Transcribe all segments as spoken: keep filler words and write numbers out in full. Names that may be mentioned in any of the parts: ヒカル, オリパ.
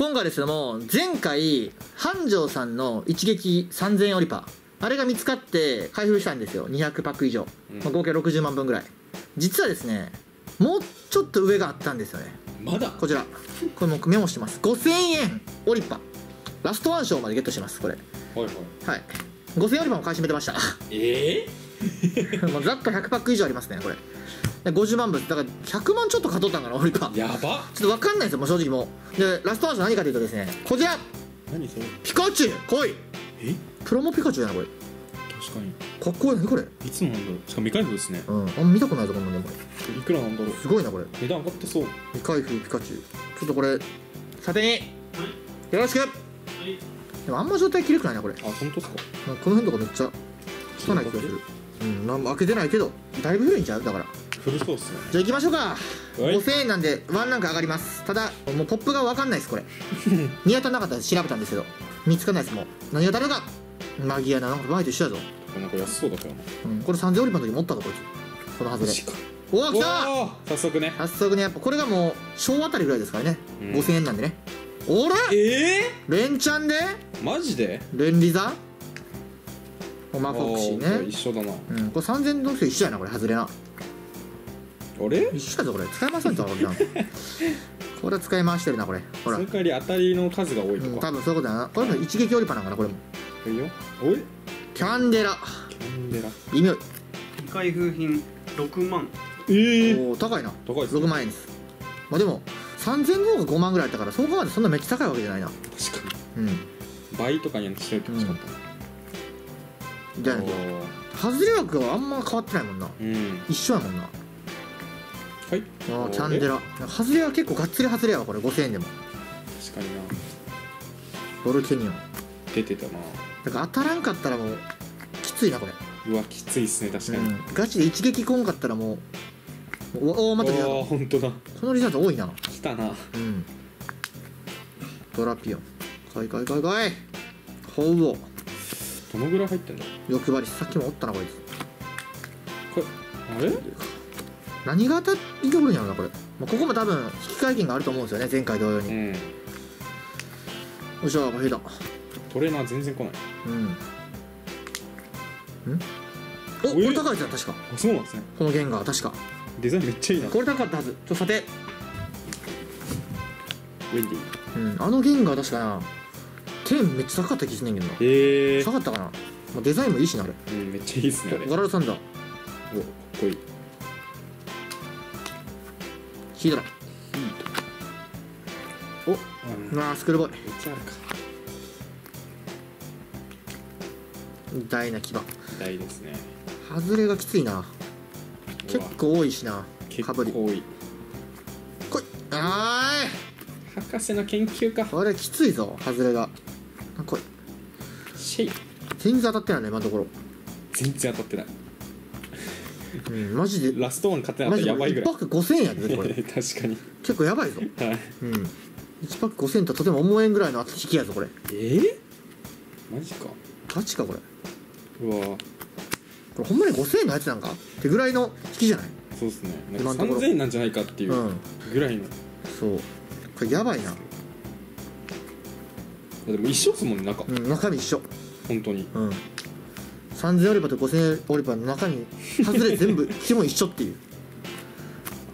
今回ですけども、前回繁盛さんの一撃さんぜんえんオリパあれが見つかって開封したんですよ。にひゃくパック以上、まあ、合計ろくじゅうまんぶんぐらい。実はですね、もうちょっと上があったんですよね。まだこちら、これもメモしてます。ごせんえんオリパラストワン賞までゲットします。これはいはい、はい、ごせんえんオリパも買い占めてました。ええもうざっとひゃくパック以上ありますね。これごじゅうまんぶんだからひゃくまんちょっと買っとったんかな、オリパ。やば、ちょっと分かんないですよ、もう正直。もうでラストワン賞何かというとですね、こちら。何それ？ピカチュウ。来い。え、プラモピカチュウやな、これ。確かにかっこいいね、これ。いつもなんだろう、しかも未開封ですね。うん、あんま見たくないぞこんなの。これいくらなんだろう、すごいなこれ。値段上がってそう。未開封ピカチュウ、ちょっとこれ査定に、はい、よろしく。はい。でもあんま状態きれくないなこれ。あ、本当ですか？この辺とかめっちゃ汚い気がする。うん、なんも開けてないけどだいぶ古いんちゃう。だから古そうっすね。じゃあ行きましょうか。ごせんえんなんでワンランク上がります。ただもうポップが分かんないですこれ。見当たらなかったです、調べたんですけど見つかんないです。もう何が誰かマギアな、なんか前と一緒やぞ。なんか安そうだからな、うん、これさんぜんオリパの時持ったぞこいつ。このはずれ。おお、きたー。早速ね、早速ね。やっぱこれがもう小あたりぐらいですからね、うん、ごせんえんなんでね。おら、えー、連チャンでマジで連リザマークオクシーね。ー一緒だな、うん、これさんぜんえんの時と一緒やなこれ。はずれな、あれ一緒だぞこれ。使い回さんとはこれな。これは使い回してるなこれ。ほら、その代わり当たりの数が多いとか、うん、多分そういうことだな。これも一撃オリパなんかなこれも。いいよ。おい、キャンデラ。キャンデラ微妙。未開封品ろくまん。ええー、おお高いな。高いです、ね、ろくまんえんです。まあでもさんぜんごがごまんぐらいあったから、そう考えてそんなめっちゃ高いわけじゃないな。確かに、うん、倍とかにしておいてほしかった、うん、じゃあハズレ枠はあんま変わってないもんな、うん、一緒やもんな。はい、キャンデラハズレは結構がっつりハズレやわこれ。ごせんえんでも確かにな。ボルケニオン出てたな。だから当たらんかったらもうきついなこれ。うわきついっすね確かに、うん、ガチで一撃こんかったらもう。おお待って、ホントだ、このリザード多いな。きたな、うん。ドラピオンかいかいかいかい。ホウオどのぐらい入ってんだ。欲張り、さっきもおったなこいつ。これあれ何が当たりどころにあるんだこれ。まあ、ここも多分引換金があると思うんですよね、前回同様に、うん、よいしょ。これだトレーナー全然来ない。うん、うん、おこれ高いじゃん確か。あ、そうなんですね。このゲンガー確かデザインめっちゃいいな。これ高かったはず。ちょっと査定。ウェンディ、うん、あのゲンガー確かな天めっちゃ高かった気すんねんけどな。へえ、高かったかな。まあ、デザインもいいしなあれ、うん、めっちゃいいっすねあれ。ガラルサンダー、おかっこいい。ヒードラ、おっ、うん、うわスクールボーイ痛いな。牙痛いですね。ハズレがきついな、結構多いしな。結構多い。こい、あーい、博士の研究かこれ。きついぞハズレが。こいシェイ全然当たってないね今のところ。全然当たってない。うん、マジでラストワン勝てなかったらやばいぐらい。いちパックごせんえんやでこれ。確かに結構やばいぞ。はい、うん、いちパックごせんえんととても思えんぐらいの引きやぞこれ。えー、マジかガチかこれ。うわこれほんまにごせんえんのやつなんかってぐらいの引きじゃない。そうっすね、なんかさんぜんえんなんじゃないかっていうぐらいの、うん、そうこれやばいな。でも一緒っすもんね中、うん、中身一緒本当に。うん、さんぜんオリパとごせんオリパの中に外れ全部基本一緒っていう。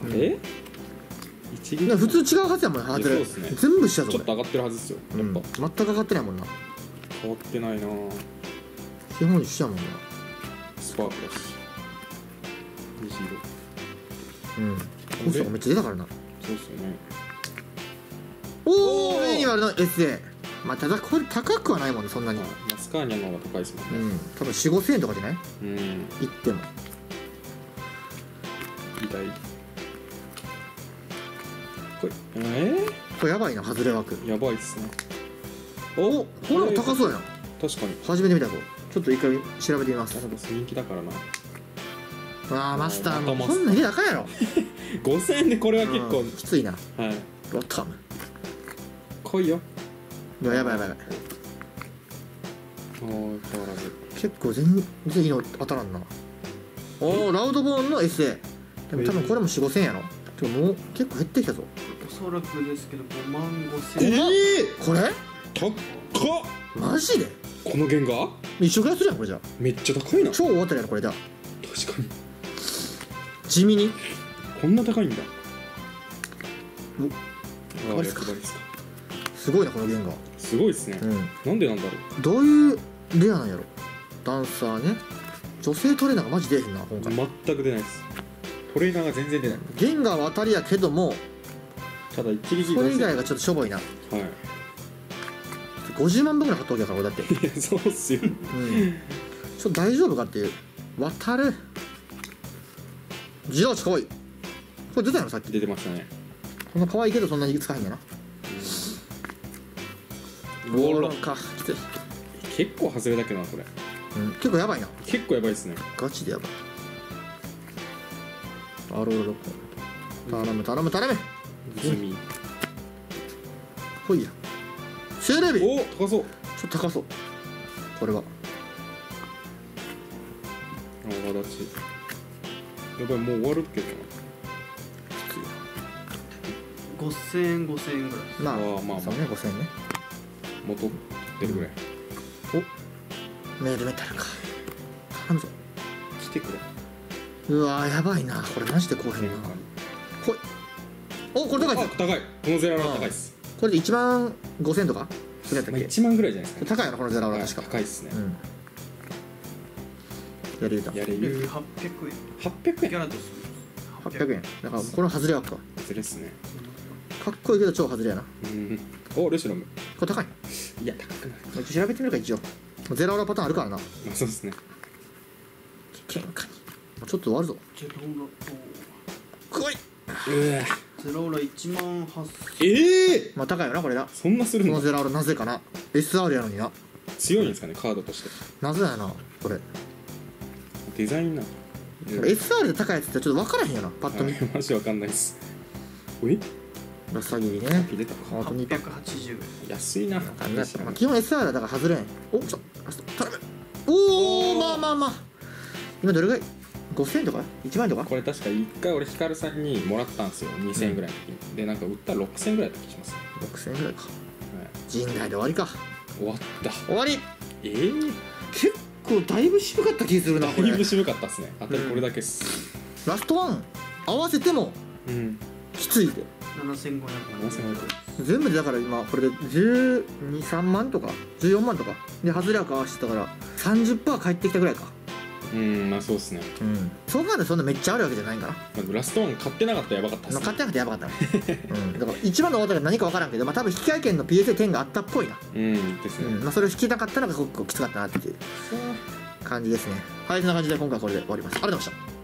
あれ普通違うはずやもんね。外れ全部一緒やぞ。ちょっと上がってるはずですよやっぱ。全く上がってないもんな。変わってないな、基本一緒やもんな。スパークだし虹色、うん、コンめっちゃ出たからな。そうっすよね。おおメニュアルの エスエー。 まあただこれ高くはないもんねそんなに。スカーニャの方が高いですもんね、うん、多分よん、ごせんえんとかじゃない、うん、いっても痛い。これえー、これやばいなハズレ枠やばいっすね。おっこれも高そうやな。確かに初めて見たぞ。ちょっと一回調べてみます。人気だからな。ああマスターもこんなに高いやろ。ごせんえんでこれは結構きついな。はい、ロッタム来いよ。やばいやばいやばい。変わらず結構全然いいの当たらんな。おおラウドボーンの エスエー。 でも多分これもよん、ごせんえんやろ。でももう結構減ってきたぞ。そらくですけどごまんごせんえん。えー、これ高っ。マジでこの原画一緒ぐらいするやんこれ。じゃめっちゃ高いな。超大当たりやろこれ。だ確かに地味にこんな高いんだ。おっ、あれですか。すごいなこの原画。すごいですね、うん、なんでなんだろう。どういうレアなんやろ。ダンサーね。女性トレーナーがマジ出えへんな今回。全く出ないです。トレーナーが全然出ない。原画は当たりやけども、ただ一撃これ以外がちょっとしょぼいな。はい、ごじゅうまんぼぐらい買ったわけだから俺だって。いやそうっすよ、うん、ちょっと大丈夫かっていう。渡るジローチかわいい。これ出たのさっき。出てましたね。こんな可愛いけどそんなに使えへんだな。ゴーロンか。結構外れだけどなこれ、うん、結構やばいな。結構やばいですね。ガチでやばい。あろろろ頼む頼む頼む。ズミほいやセレビ。お高そう。ちょっと高そうこれは。泡立ちやばい。もう終わるっけどな。ごせんえんごせんえんぐらい。まあまあまあごせんえんね。元出るぐらい。おメールメタルか。頼むぞ来てくれ。うわーやばいなこれマジで。こうへんな。こいおこれ高いっす。高いこのゼラは高いっす。これでいちまんごせんとかそれやったっけ。いちまんぐらいじゃないですか。高いやろこのゼラは。確か高いっすね。やれるだやれる。はっぴゃくえんはっぴゃくえんだからこれ外れやっか。外れっすね。かっこいいけど超外れやな。おルシロムこれ高い。いや高くない。調べてみるか一応。ゼラオラパターンあるからな。そうですね。喧嘩にちょっと終わるぞ。ゼロオラ来い。ゼロオラいちまんはっせん。ええ、まあ高いよなこれだ。そんなするのこのゼラオラ。なぜかな エスアール やのにな。強いんですかねカードとして。なぜやなこれ。デザインなこれ エスアール で高いやつってちょっと分からへんよなパッと見。マジ分かんないです。おいラサギね。はっぴゃくはちじゅうえん安いな。基本 エスアール だから外れん。おっちょ頼む。おおまあまあまあ今どれぐらいごせんえんとかいちまんえんとか。これ確かいっかい俺ヒカルさんにもらったんですよにせんえんぐらいの時に、うん、でなんか売ったらろくせんえんぐらいだった気がします。ろくせんえんぐらいか、はい、人外で終わりか。終わった終わり。ええー、結構だいぶ渋かった気するなこれ。だいぶ渋かったっすね。当たりこれだけっす、うん、ラストワン合わせてもうんきついでななせんごひゃくえん。全部でだから今これでじゅうに、さんまんとかじゅうよんまんとかでハズレアか合わせてたから さんじゅっパーセント 返ってきたぐらいか。うんまあそうっすね。うんそんなでそんなめっちゃあるわけじゃないんかな。ラストワン買ってなかったらやばかったっすね。買ってなくてやばかったね。うんだから一番の大当たりは何か分からんけどまあ多分引換券の ピーエスエーじゅう があったっぽいな。うんですね。まあそれを引きなかったのが結構きつかったなっていう感じですね。はいそんな感じで今回はこれで終わります。ありがとうございました。